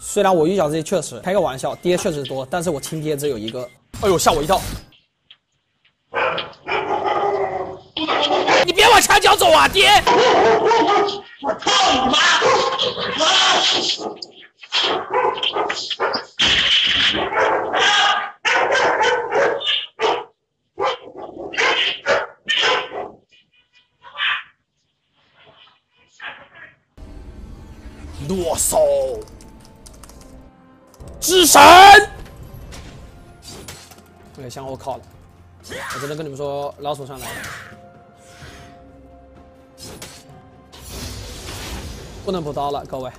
虽然我预想这些确实开个玩笑，爹确实多，但是我亲爹只有一个。哎呦，吓我一跳！你别往墙角走啊，爹！我操你妈！ 剁手之神，有点向后靠了。我真的跟你们说，老鼠上来了，不能补刀了，各位。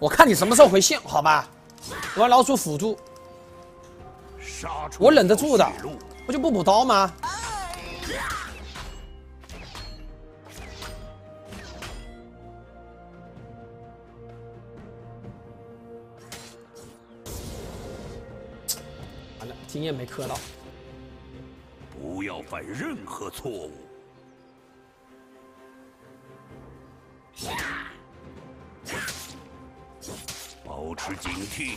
我看你什么时候回线，好吧？我让老鼠辅助，我忍得住的，不就不补刀吗？ 经验没磕到，不要犯任何错误。保持警惕。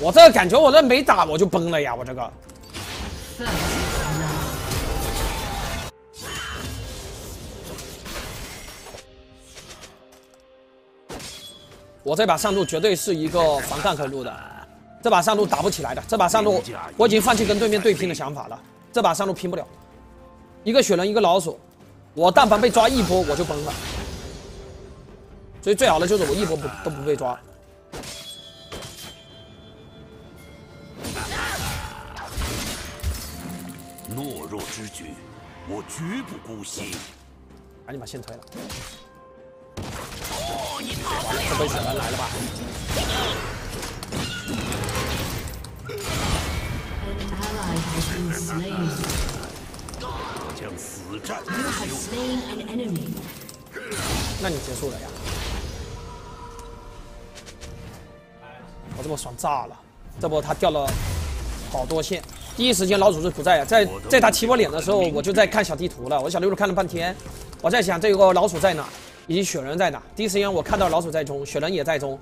我这感觉，我这没打我就崩了呀！我这个。我这把上路绝对是一个防gank路的。 这把上路打不起来的，这把上路我已经放弃跟对面对拼的想法了。这把上路拼不了，一个雪人一个老鼠，我但凡被抓一波我就崩了。所以最好的就是我一波都不被抓。懦弱之举，我绝不姑息。赶紧把线推了。这被雪人来了吧？ 将死战。那你结束了呀？我这波爽炸了！这波他掉了好多线，第一时间老鼠是不在呀，在他骑我脸的时候，我就在看小地图了。我小六路看了半天，我在想这个老鼠在哪，以及雪人在哪。第一时间我看到老鼠在中，雪人也在中，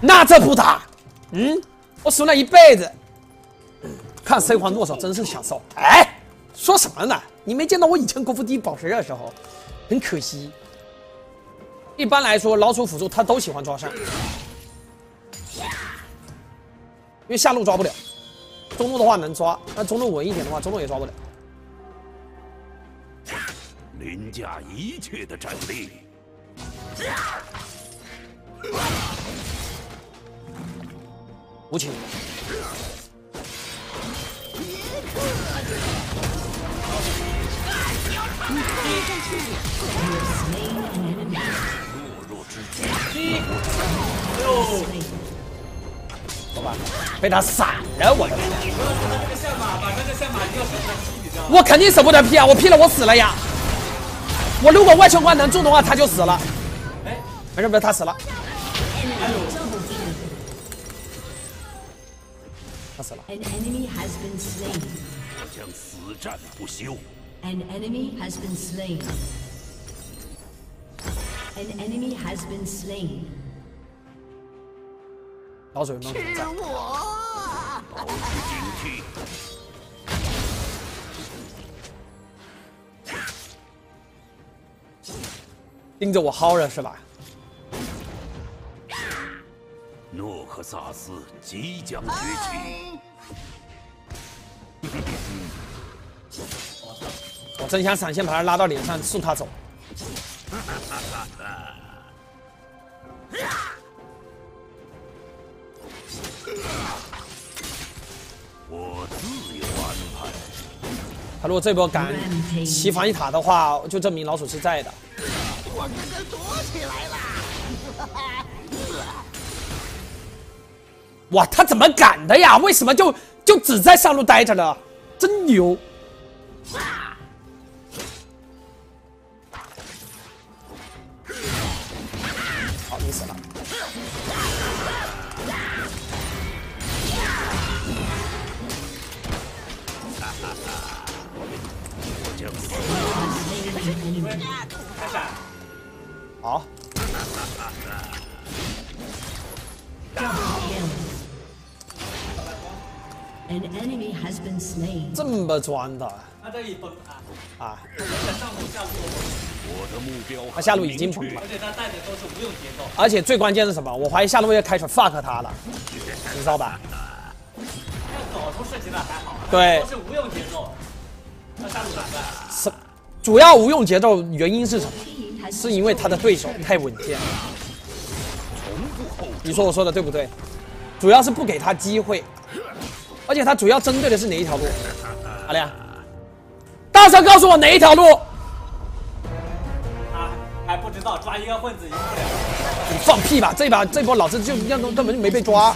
那这不打，嗯，我输了一辈子。 看C环剁手真是享受！哎，说什么呢？你没见到我以前国服第一宝石的时候，很可惜。一般来说，老鼠辅助他都喜欢抓上，因为下路抓不了，中路的话能抓，但中路稳一点的话，中路也抓不了。凌驾一切的战力。无情。 好吧，被他闪了我。我肯定舍不得劈啊！我劈了我死了呀！我如果外圈关能中的话，他就死了。哎，没事没事，他死了。他死了。 将死战不休。An enemy has been slain. An enemy has been slain. 老水们，是我。保持警惕。盯着我薅着是吧？诺克萨斯即将崛起。 我真想闪现把他拉到脸上送他走。我自有安排。他如果这波敢骑防御塔的话，就证明老鼠是在的。我跟他躲起来了。哇，他怎么敢的呀？为什么就只在上路待着呢？真牛！ 好，你死了。好。这么装的啊！他下路已经崩了，而且他带的都是无用节奏。而且最关键是什么？我怀疑下路要开始 fuck 他了，你知道吧？要搞出事情了还好，对，是无用节奏。那下路咋办？是主要无用节奏原因是什么？是因为他的对手太稳健了。你说我说的对不对？主要是不给他机会。 而且他主要针对的是哪一条路？阿亮，大声告诉我哪一条路！啊，还不知道，抓一个混子赢不了。你放屁吧！这波老子就根本就没被抓。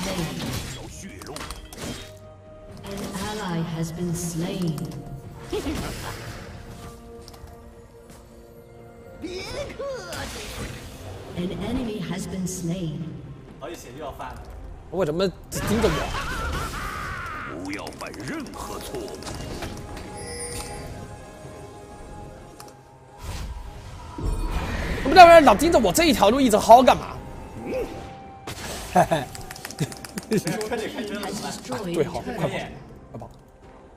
好险又要翻了！我怎么只盯着我？ 不要犯任何错误。我们要不然老盯着我这一条路一直薅干嘛？嘿嘿。对，好，快跑，快跑！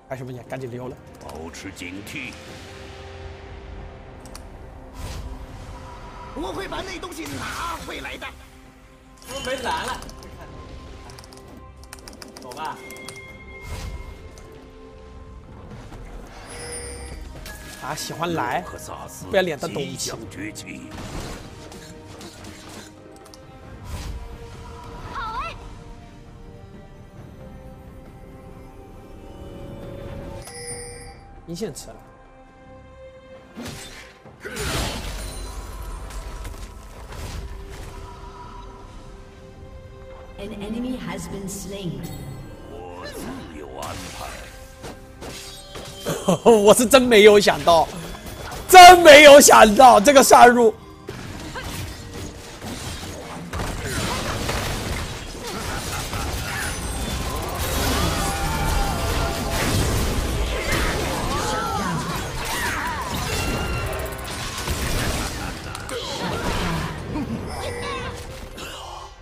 还什么眼？赶紧溜了！保持警惕。我会把那东西拿回来的。我没拿了。走吧。 啊，喜欢来，不要脸的东西。好哎！一线吃了。An enemy has been slain. 我自有安排。 我是真没有想到，真没有想到这个杀入。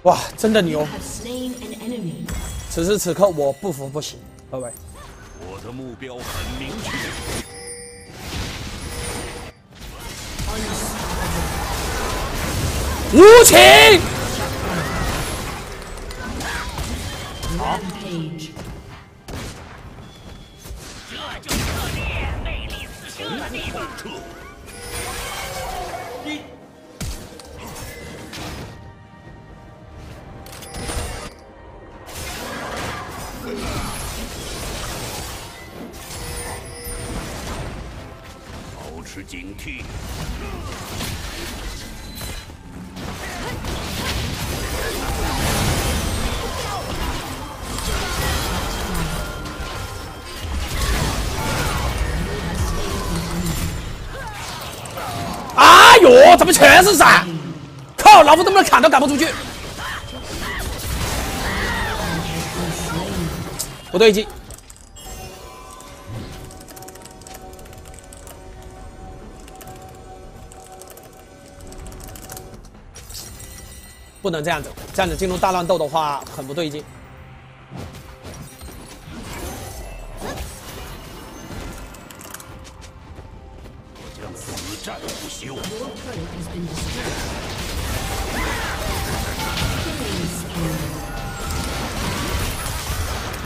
哇，真的牛！此时此刻，我不服不行，各位。 我的目标很明确。无情！好。这就是你魅力四射的地方。一。警惕！哎呦，怎么全是闪？靠，老夫能不能砍都砍不出去！不对劲。 不能这样子，这样子进入大乱斗的话很不对劲。我将死战不休。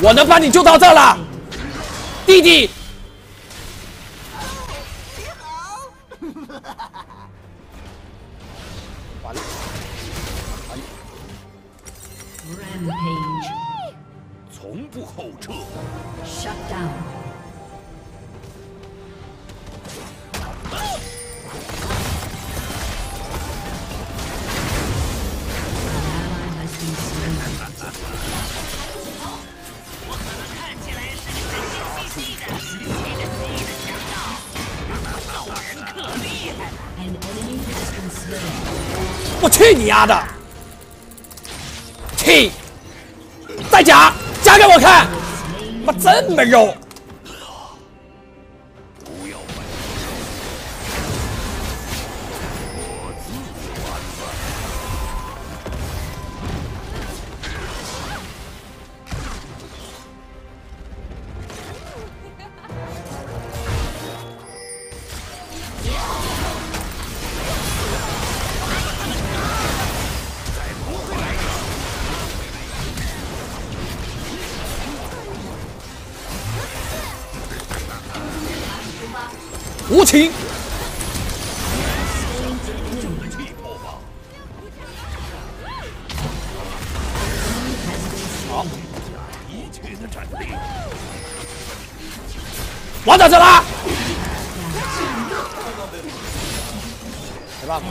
我能帮你就到这了，弟弟。 从不后撤。Shut down。我可能看起来是你最牛逼的，你的强盗，老人可厉害。我去你丫的！嘿，再夹！ 夹给我看，妈真没肉！不要买，我自有安排。无情！好，王者这拉，没办法。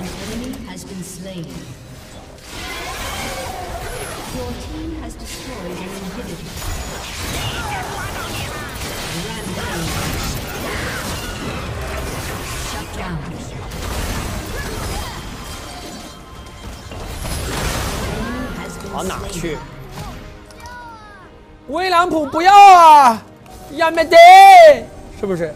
Your team has destroyed an inhibitor. Rampage. Shut down. Enemy has been slain. 往哪去？威廉普不要啊！亚美得，是不是？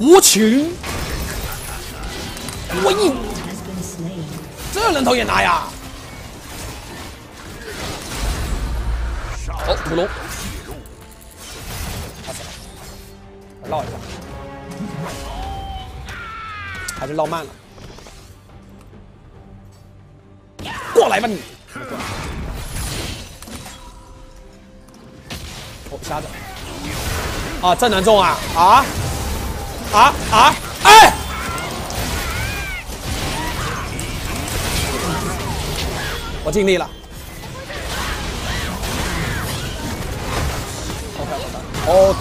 无情，我一这人头也拿呀！好，屠龙，他死了，我绕一下，还是绕慢了。过来吧你！哦，瞎子！啊，这能中啊啊！ 哎！我尽力了。OK， 哦，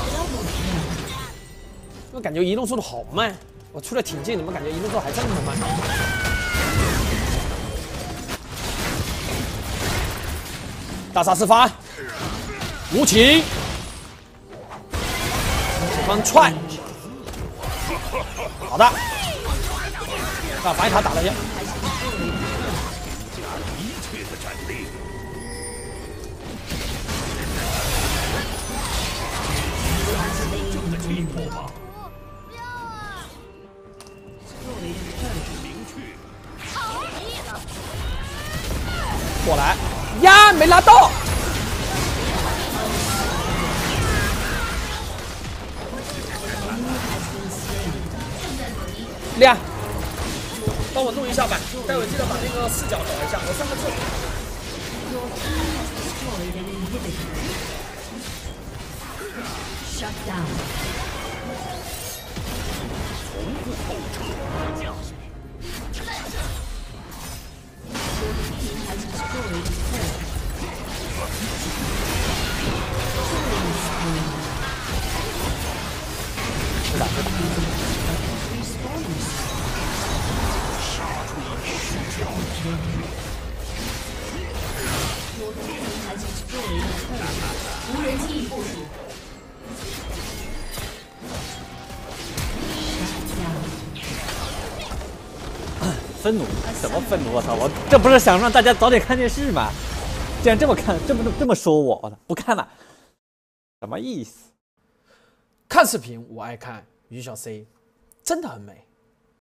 怎么感觉移动速度好慢？我出来挺近，怎么感觉移动速度还这么慢？大杀四方，无情，对方踹。 好的，把白塔打了呀！过来呀，没拿到。 亮，帮我弄一下吧。待会记得把那个视角找一下，我上个厕所。 无人机部署。愤怒？怎么愤怒？我操！我这不是想让大家早点看电视吗？竟然这么看，这么说我，我操！不看了，什么意思？看视频我爱看，于小 C 真的很美。